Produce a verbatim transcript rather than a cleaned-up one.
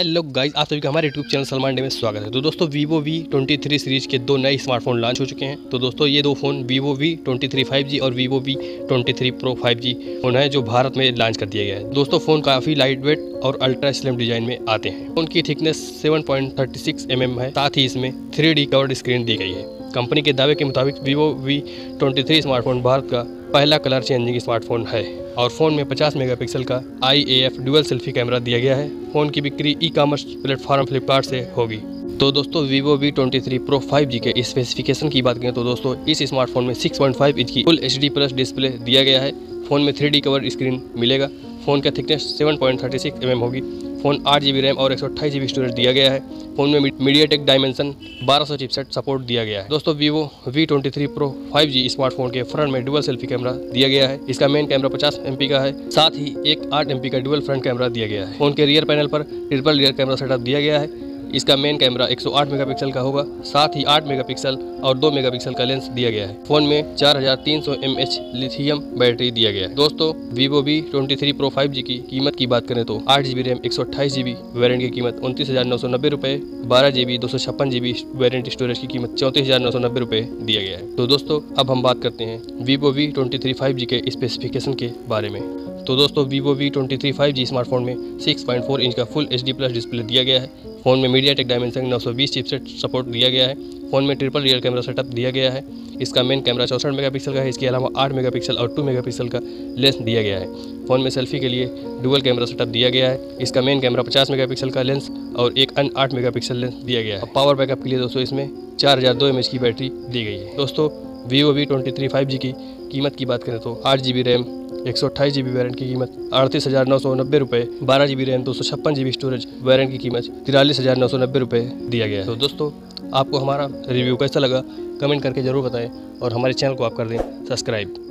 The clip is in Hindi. हेलो गाइस, आप सभी का हमारे यूट्यूब चैनल सलमान डे में स्वागत है। तो दोस्तों Vivo V twenty three series के दो नए स्मार्टफोन लॉन्च हो चुके हैं। तो दोस्तों ये दो phone Vivo V twenty three five G और Vivo V twenty three Pro five G phone है जो भारत में लॉन्च कर दिया गया है। दोस्तों फ़ोन काफ़ी लाइटवेट और अल्ट्रा स्लिम डिजाइन में आते हैं। फोन की thickness seven point thirty six M M है। साथ ही इसमें थ्री डी कवर्ड स्क्रीन दी गई है। कंपनी के दावे के मुताबिक Vivo V twenty three smartphone Bharat का पहला कलर चेंजिंग स्मार्टफोन है और फ़ोन में पचास मेगापिक्सल का eye A F dual selfie camera दिया गया है। फ़ोन की बिक्री ई कॉमर्स प्लेटफॉर्म फ्लिपकार्ट से होगी। तो दोस्तों Vivo V twenty three Pro five G के स्पेसिफिकेशन की बात करें तो दोस्तों इस स्मार्टफोन में सिक्स पॉइंट फाइव इंच की full H D plus display दिया गया है। फ़ोन में थ्री डी कवर स्क्रीन मिलेगा। फ़ोन का thickness seven point thirty six M M होगी। फ़ोन आठ जी बी रैम और एक सौ अट्ठाईस जी बी स्टोरेज दिया गया है। फ़ोन में मीडियाटेक डायमेंशन बारह सौ चिपसेट सपोर्ट दिया गया है। दोस्तों Vivo V twenty three Pro five G smartphone के फ्रंट में डुअल सेल्फी कैमरा दिया गया है। इसका मेन कैमरा पचास एम पी का है। साथ ही एक आठ एम पी का डुअल फ्रंट कैमरा दिया गया है। फ़ोन के रियर पैनल पर ट्रिपल रियर कैमरा सेटअप दिया गया है। इसका मेन कैमरा एक सौ आठ मेगापिक्सल का होगा। साथ ही आठ मेगापिक्सल और दो मेगापिक्सल का लेंस दिया गया है। फ़ोन में चार हज़ार तीन सौ M A H lithium battery दिया गया है। दोस्तों Vivo V twenty three Pro five G की कीमत की बात करें तो आठ जी बी रैम एक सौ अट्ठाईस जी बी वेरियंट की कीमत उनतीस हज़ार नौ सौ नब्बे रुपये, बारह जी बी दो सौ छप्पन जी बी वेरियंट स्टोरेज की कीमत चौंतीस हज़ार नौ सौ नब्बे रुपये दिया गया है। तो दोस्तों अब हम बात करते हैं Vivo V twenty three five G के स्पेसिफिकेशन के बारे में। तो दोस्तों Vivo V twenty three five G smartphone में सिक्स पॉइंट फोर इंच का full H D plus display दिया गया है। फ़ोन में MediaTek Dimension nine twenty chipset support दिया गया है। फ़ोन में ट्रिपल रियर कैमरा सेटअप दिया गया है। इसका मेन कैमरा चौंसठ मेगापिक्सल का है। इसके अलावा आठ मेगापिक्सल और दो मेगापिक्सल का लेंस दिया गया है। फ़ोन में सेल्फी के लिए डुअल कैमरा सेटअप दिया गया है। इसका मेन कैमरा पचास मेगापिक्सल का लेंस और एक अन्य आठ मेगापिक्सल लेंस दिया गया है। पावर बैकअप के लिए दोस्तों इसमें चार हज़ार दो एम एच की बैटरी दी गई है। दोस्तों Vivo V twenty three five G की कीमत की बात करें तो आठ जी बी रैम एक सौ अट्ठाईस जी बी वेरियंट की कीमत अड़तीस हज़ार नौ सौ नब्बे रुपये, बारह जी बी रैम दो सौ छप्पन जी बी स्टोरेज वेरियंट की कीमत तिरालीस हज़ार नौ सौ नब्बे रुपये दिया गया है। तो दोस्तों आपको हमारा रिव्यू कैसा लगा कमेंट करके ज़रूर बताएं और हमारे चैनल को आप कर दें सब्सक्राइब।